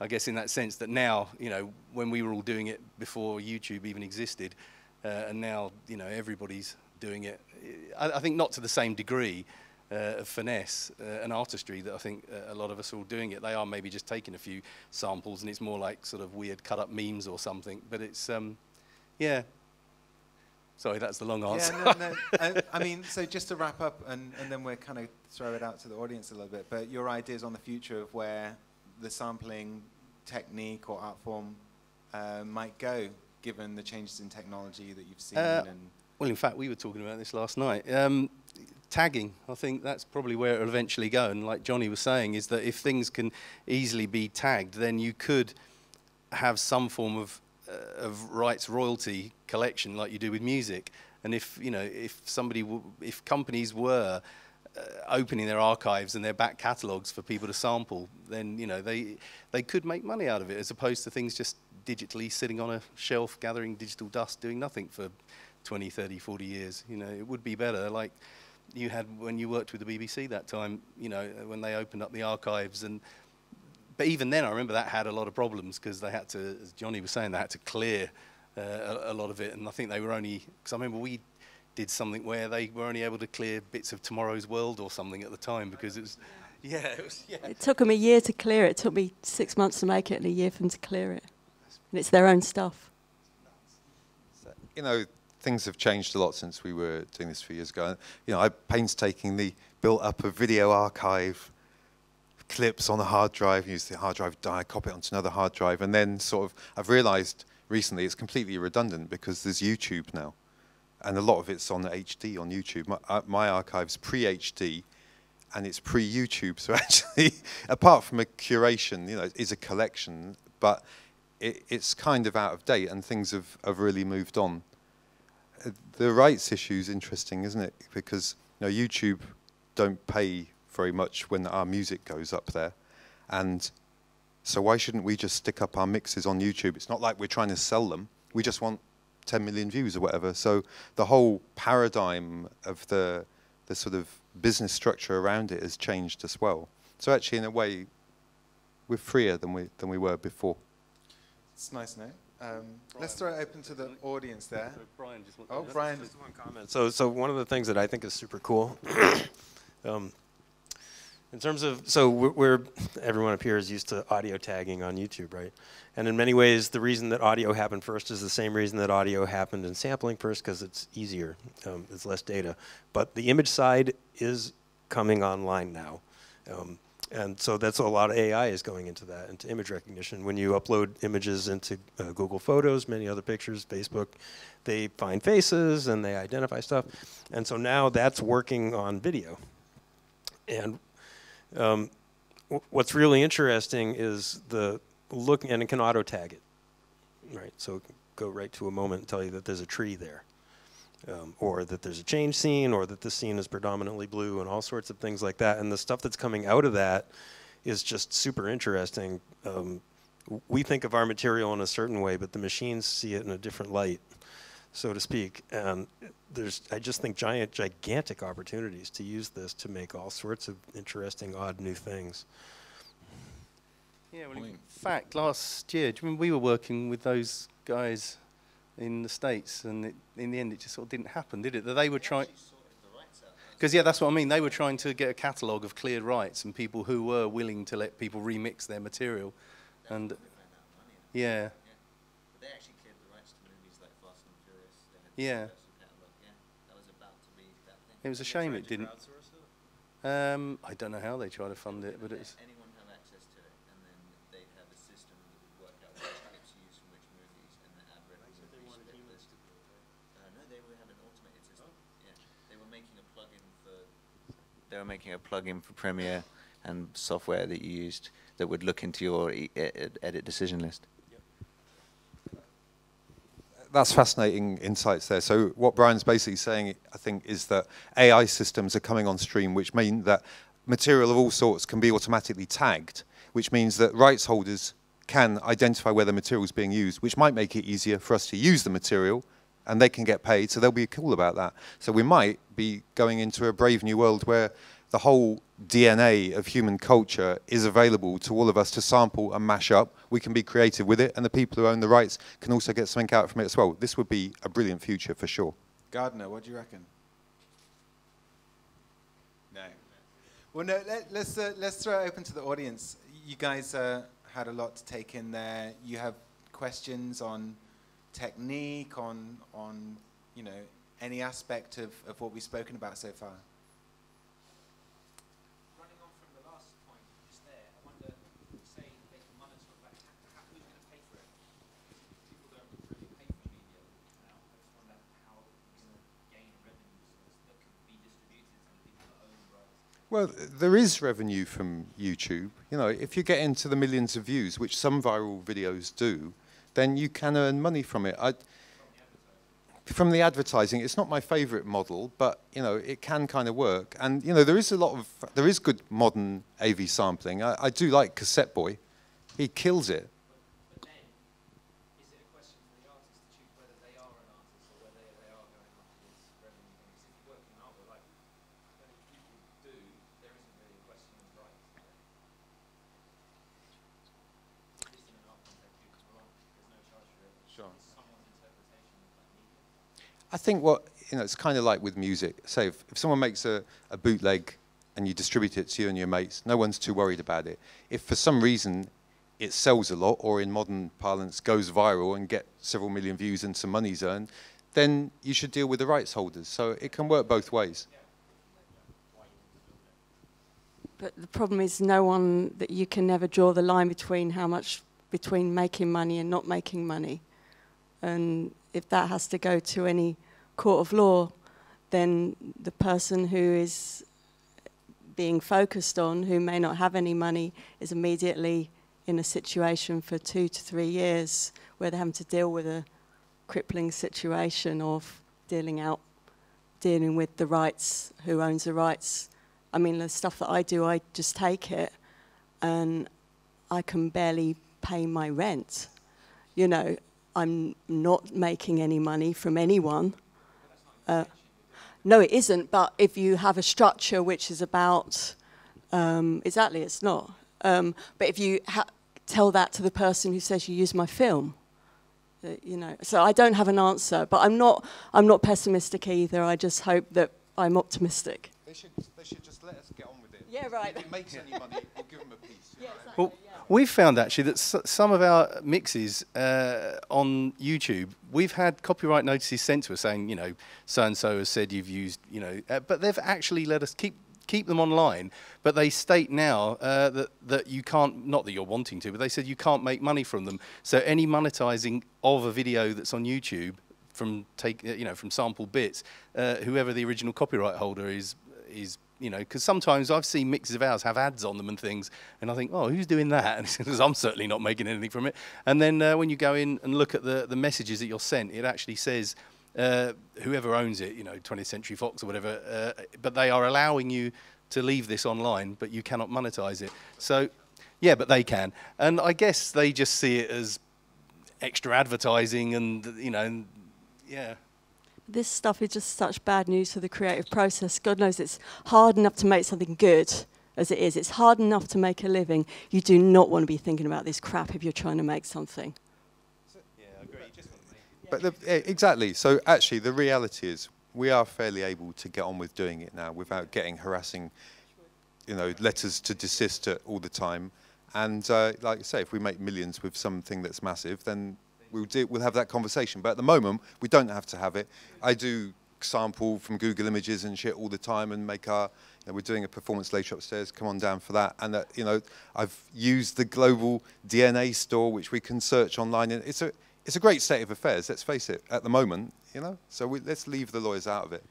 I guess in that sense that now, you know, when we were all doing it before YouTube even existed, uh, and now, you know, everybody's doing it, I, I think not to the same degree uh, of finesse uh, and artistry that I think uh, a lot of us are all doing it. They are maybe just taking a few samples, and it's more like sort of weird cut up memes or something, but it's, um, yeah. Sorry, that's the long answer. Yeah, no, no. I, I mean, so just to wrap up, and, and then we're kind of throw it out to the audience a little bit, but your ideas on the future of where the sampling technique or art form uh, might go, given the changes in technology that you've seen. Uh, and well, in fact, we were talking about this last night. Um, tagging, I think that's probably where it will eventually go, and like Johnny was saying, is that if things can easily be tagged, then you could have some form of of rights royalty collection like you do with music. And if, you know, if somebody w if companies were uh, opening their archives and their back catalogues for people to sample, then, you know, they they could make money out of it, as opposed to things just digitally sitting on a shelf gathering digital dust doing nothing for twenty, thirty, forty years. You know, it would be better, like you had when you worked with the B B C that time, you know, when they opened up the archives. And but even then, I remember that had a lot of problems, because they had to, as Johnny was saying, they had to clear uh, a, a lot of it. And I think they were only, because I remember we did something where they were only able to clear bits of Tomorrow's World or something at the time, because it was, yeah. It, was, yeah. It took them a year to clear it. It took me six months to make it and a year for them to clear it. And it's their own stuff. You know, things have changed a lot since we were doing this a few years ago. You know, I painstakingly built up a video archive, clips on a hard drive, use the hard drive die, copy it onto another hard drive, and then sort of, I've realized recently it's completely redundant, because there's YouTube now, and a lot of it's on H D on YouTube. My, uh, my archive's pre-H D, and it's pre-YouTube, so actually, apart from a curation, you know, it is a collection, but it, it's kind of out of date, and things have, have really moved on. The rights issue is interesting, isn't it? Because, you know, YouTube don't pay very much when our music goes up there. And so why shouldn't we just stick up our mixes on YouTube? It's not like we're trying to sell them. We just want ten million views or whatever. So the whole paradigm of the, the sort of business structure around it has changed as well. So actually, in a way, we're freer than we, than we were before. It's nice, no? Um, let's throw it open to the audience there. So Brian just oh, just, Brian. Just one comment. So, so one of the things that I think is super cool, um, in terms of, so we're, we're, everyone up here is used to audio tagging on YouTube, right? And in many ways, the reason that audio happened first is the same reason that audio happened in sampling first, because it's easier, um, it's less data. But the image side is coming online now. Um, And so that's a lot of A I is going into that, into image recognition. When you upload images into uh, Google Photos, many other pictures, Facebook, they find faces and they identify stuff. And so now that's working on video. And um, w what's really interesting is the look, and it can auto tag it, right? So it can go right to a moment and tell you that there's a tree there. Um, or that there's a change scene, or that the scene is predominantly blue, and all sorts of things like that. And the stuff that's coming out of that is just super interesting. Um, we think of our material in a certain way, but the machines see it in a different light, so to speak. And there's, I just think, giant, gigantic opportunities to use this to make all sorts of interesting, odd, new things. Yeah, well, in fact, last year, do you remember we were working with those guys in the States, and it, in the end, it just sort of didn't happen, did it? That they were trying, because yeah, that's what I mean. They were trying to get a catalogue of cleared rights and people who were willing to let people remix their material, that and yeah, yeah. But they actually cleared the rights to movies like Fast and Furious. They had yeah. yeah, that was about to be that thing. It was a shame it didn't. Um, I don't know how they try to fund it, but it's. They were making a plug-in for Premiere and software that you used that would look into your e edit decision list. Yep. That's fascinating insights there. So what Brian's basically saying, I think, is that A I systems are coming on stream, which mean that material of all sorts can be automatically tagged, which means that rights holders can identify where the material is being used, which might make it easier for us to use the material, and they can get paid, so they'll be cool about that. So we might be going into a brave new world where the whole D N A of human culture is available to all of us to sample and mash up. We can be creative with it, and the people who own the rights can also get something out from it as well. This would be a brilliant future for sure. Gardner, what do you reckon? No. Well, no, let, let's, uh, let's throw it open to the audience. You guys uh, had a lot to take in there. You have questions on technique, on on you know, any aspect of, of what we've spoken about so far. Running on from the last point just there, I wonder, say they can monitor about how, who's going to pay for it. People don't really pay for media now. I just wonder how we can gain revenues that can be distributed to the people that own the rights. Well, there is revenue from YouTube. You know, if you get into the millions of views, which some viral videos do, then you can earn money from it. I, from the advertising, it's not my favorite model, but you know, it can kind of work. And you know, there is a lot of, there is good modern A V sampling. I, I do like Cassette Boy. He kills it. But, but then, is it a question for the artist to choose whether they are an artist or whether they are going after this revenue? Because if you work in art, like many people do, there isn't really a question of rights. I think what, you know, it's kind of like with music. Say, if, if someone makes a, a bootleg and you distribute it to you and your mates, no one's too worried about it. If for some reason it sells a lot, or in modern parlance goes viral and get several million views and some money's earned, then you should deal with the rights holders. So it can work both ways. But the problem is, no one, that you can never draw the line between how much, between making money and not making money. And if that has to go to any court of law, then the person who is being focused on, who may not have any money, is immediately in a situation for two to three years where they're having to deal with a crippling situation of dealing out, dealing with the rights, who owns the rights I mean, the stuff that I do, I just take it, and I can barely pay my rent. You know, I'm not making any money from anyone. Uh, no, it isn't, but if you have a structure which is about... Um, exactly, it's not. Um, but if you ha tell that to the person who says, you use my film, uh, you know. So I don't have an answer, but I'm not, I'm not pessimistic either. I just hope that I'm optimistic. They should, they should just let us get on with it. Yeah, right. If it makes any money, we'll give them a piece. Yeah, exactly, well, yeah. We've found, actually, that s some of our mixes uh, on YouTube, we've had copyright notices sent to us saying, you know, so-and-so has said you've used, you know, uh, but they've actually let us keep... keep them online, but they state now uh, that, that you can't, not that you're wanting to, but they said you can't make money from them. So any monetizing of a video that's on YouTube from take, you know, from sample bits, uh, whoever the original copyright holder is, is, you know, because sometimes I've seen mixes of ours have ads on them and things, and I think, oh, who's doing that? And because I'm certainly not making anything from it. And then uh, when you go in and look at the, the messages that you're sent, it actually says, Uh, whoever owns it, you know, twentieth century fox or whatever, uh, but they are allowing you to leave this online, but you cannot monetize it. So, yeah, but they can. And I guess they just see it as extra advertising and, you know, and, yeah. This stuff is just such bad news for the creative process. God knows it's hard enough to make something good as it is. It's hard enough to make a living. You do not want to be thinking about this crap if you're trying to make something. But the, exactly. So actually, the reality is we are fairly able to get on with doing it now without getting harassing, you know, letters to desist all the time. And uh, like I say, if we make millions with something that's massive, then we'll do, we'll have that conversation. But at the moment, we don't have to have it. I do sample from Google Images and shit all the time and make our. You know, we're doing a performance later upstairs. Come on down for that. And that, you know, I've used the global D N A store, which we can search online, and it's a. It's a great state of affairs, let's face it, at the moment, you know? So we, let's leave the lawyers out of it.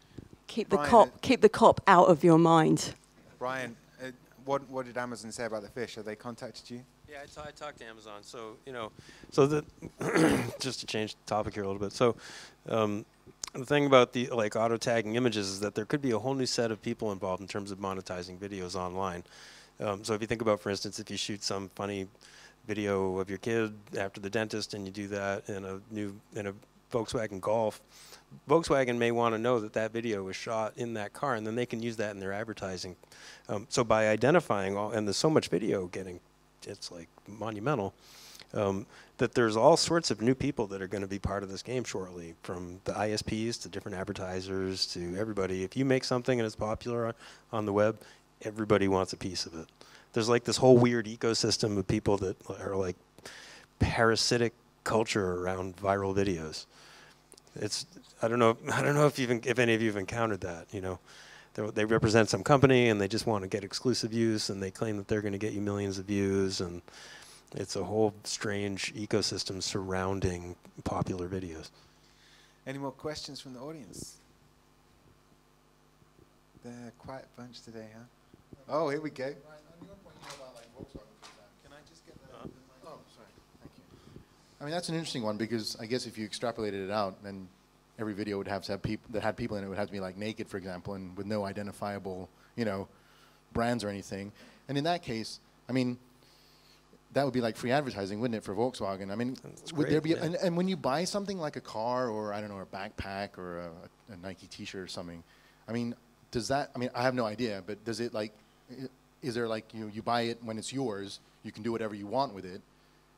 Keep Brian, the cop keep the cop out of your mind. Brian, uh, what, what did Amazon say about the fish? Have they contacted you? Yeah, I, t I talked to Amazon. So, you know, so the just to change the topic here a little bit. So um, the thing about the like auto-tagging images is that there could be a whole new set of people involved in terms of monetizing videos online. Um, so if you think about, for instance, if you shoot some funny video of your kid after the dentist and you do that in a new in a Volkswagen Golf, Volkswagen may want to know that that video was shot in that car, and then they can use that in their advertising. Um, so by identifying all, and there's so much video getting, it's like monumental, um, that there's all sorts of new people that are going to be part of this game shortly, from the I S Ps to different advertisers to everybody. If you make something and it's popular on the web, everybody wants a piece of it. There's like this whole weird ecosystem of people that are like parasitic culture around viral videos. It's I don't know I don't know if even if any of you have encountered that. You know, they they represent some company and they just want to get exclusive use, and they claim that they're going to get you millions of views, and it's a whole strange ecosystem surrounding popular videos. Any more questions from the audience? They're a quiet bunch today, huh? Oh, here we go. I mean, that's an interesting one, because I guess if you extrapolated it out, then every video would have to have people that had people in it would have to be like naked, for example, and with no identifiable, you know, brands or anything. And in that case, I mean, that would be like free advertising, wouldn't it, for Volkswagen? I mean, that's would great, there be? Yeah. And, and when you buy something like a car, or I don't know, a backpack, or a, a Nike T-shirt or something, I mean, does that? I mean, I have no idea, but does it like? Is there like you know, you buy it when it's yours, you can do whatever you want with it,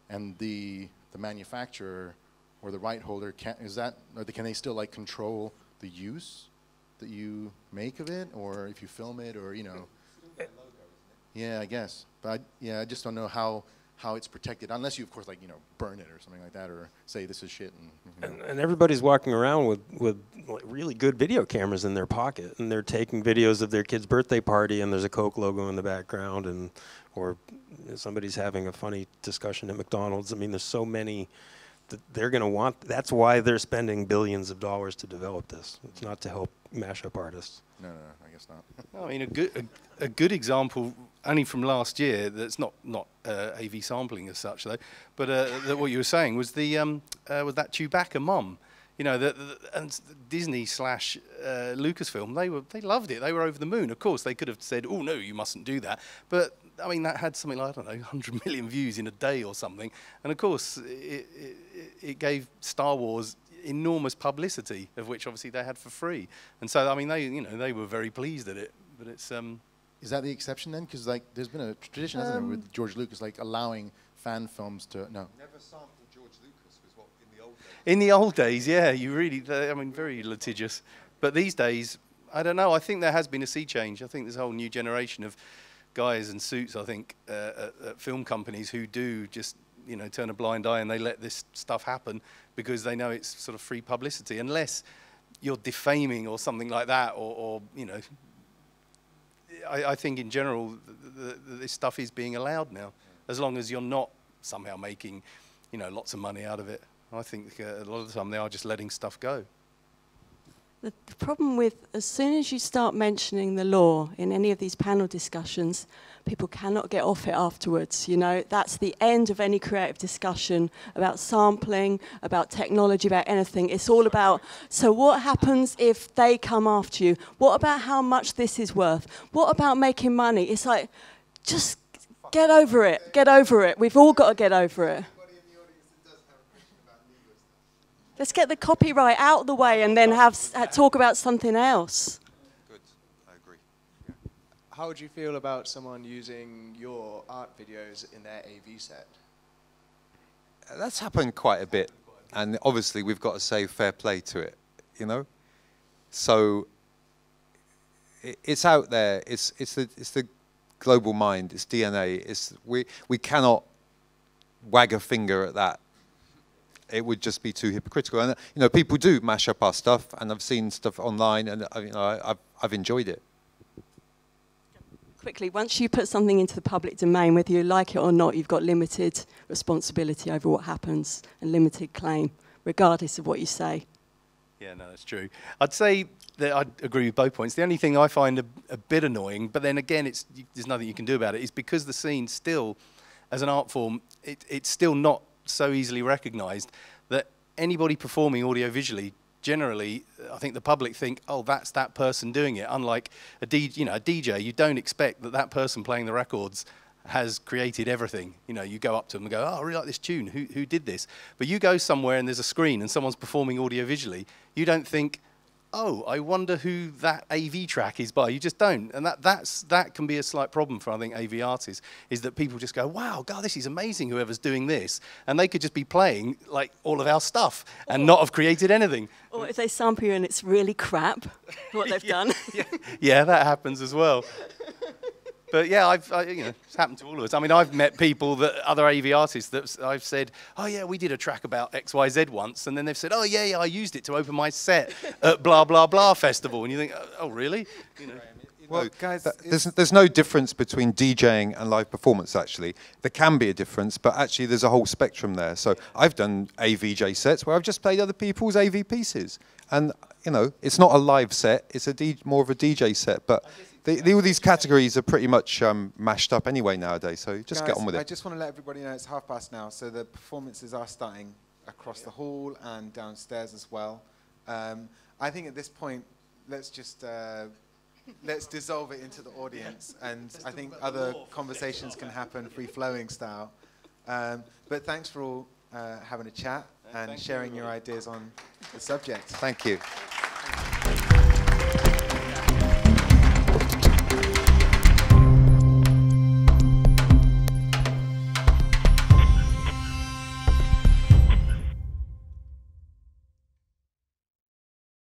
and the the manufacturer or the right holder can is that or can they still like control the use that you make of it, or if you film it, or you know? It's still logo, isn't it? Yeah, I guess, but I, yeah, I just don't know how how it's protected, unless you of course like you know burn it or something like that, or say this is shit. And, you know. and, and everybody's walking around with with like really good video cameras in their pocket, and they're taking videos of their kid's birthday party, and there's a Coke logo in the background, and or somebody's having a funny discussion at McDonald's. I mean, there's so many that they're going to want. That's why they're spending billions of dollars to develop this. It's not to help mashup artists. No, no, I guess not. No, I mean, a good a, a good example, only from last year, that's not not uh, A V sampling as such though, but uh, that what you were saying was the um, uh, was that Chewbacca mum. You know, the, the, and Disney slash uh, Lucasfilm, they were they loved it. They were over the moon. Of course, they could have said, "Oh no, you mustn't do that." But I mean, that had something like, I don't know, one hundred million views in a day or something. And of course, it, it, it gave Star Wars enormous publicity, of which obviously they had for free. And so, I mean, they you know they were very pleased at it. But it's um, is that the exception then? Because like, there's been a tradition, hasn't um, there, with George Lucas, like allowing fan films to no. Never sampled George Lucas. In the old days, yeah, you really, I mean, very litigious. But these days, I don't know, I think there has been a sea change. I think there's a whole new generation of guys in suits, I think, uh, at, at film companies who do just, you know, turn a blind eye and they let this stuff happen because they know it's sort of free publicity, unless you're defaming or something like that, or, or you know, I, I think in general, the, the, this stuff is being allowed now, as long as you're not somehow making, you know, lots of money out of it. I think uh, a lot of the time they are just letting stuff go. The, the problem with, as soon as you start mentioning the law in any of these panel discussions, people cannot get off it afterwards, you know. That's the end of any creative discussion about sampling, about technology, about anything. It's all about, so what happens if they come after you? What about how much this is worth? What about making money? It's like, just get over it, get over it. We've all got to get over it. Let's get the copyright out of the way and then have uh, talk about something else. Good, I agree. Yeah. How would you feel about someone using your art videos in their A V set? Uh, that's happened quite a bit, and obviously we've got to say fair play to it, you know. So it, it's out there. It's it's the it's the global mind. It's D N A. It's we we cannot wag a finger at that. It would just be too hypocritical, and you know people do mash up our stuff, and I've seen stuff online, and you know I, I've, I've enjoyed it. Quickly, once you put something into the public domain, whether you like it or not, you've got limited responsibility over what happens and limited claim, regardless of what you say. Yeah, no, that's true. I'd say that I'd agree with both points. The only thing I find a, a bit annoying, but then again, it's there's nothing you can do about it, is because the scene still, as an art form, it, it's still not so easily recognized that anybody performing audiovisually, generally, I think the public think, oh, that's that person doing it. Unlike a D J, you know, a D J, you don't expect that that person playing the records has created everything. You know, you go up to them and go, oh, I really like this tune. Who, who did this? But you go somewhere and there's a screen and someone's performing audiovisually. You don't think, oh, I wonder who that A V track is by. You just don't. And that, that's, that can be a slight problem for, I think, A V artists, is that people just go, wow, God, this is amazing, whoever's doing this. And they could just be playing, like, all of our stuff and not have created anything. Or if they sample you and it's really crap, what they've yeah, done. yeah. yeah, that happens as well. But yeah, I've, I, you know, it's happened to all of us. I mean, I've met people, that other A V artists, that I've said, oh yeah, we did a track about X Y Z once, and then they've said, oh yeah, yeah I used it to open my set at blah, blah, blah festival. And you think, oh really? You know. Well, guys, that, there's, there's no difference between DJing and live performance, actually. There can be a difference, but actually there's a whole spectrum there. So I've done A V J sets where I've just played other people's A V pieces. And, you know, it's not a live set, it's a D, more of a D J set, but... They, they, all these categories are pretty much um, mashed up anyway nowadays, so just Guys, get on with it. I just want to let everybody know it's half past now, so the performances are starting across yeah. the hall and downstairs as well. Um, I think at this point, let's just uh, let's dissolve it into the audience, and let's I think other conversations can happen free-flowing style. Um, but thanks for all uh, having a chat and, and sharing you your ideas on the subject. Thank you.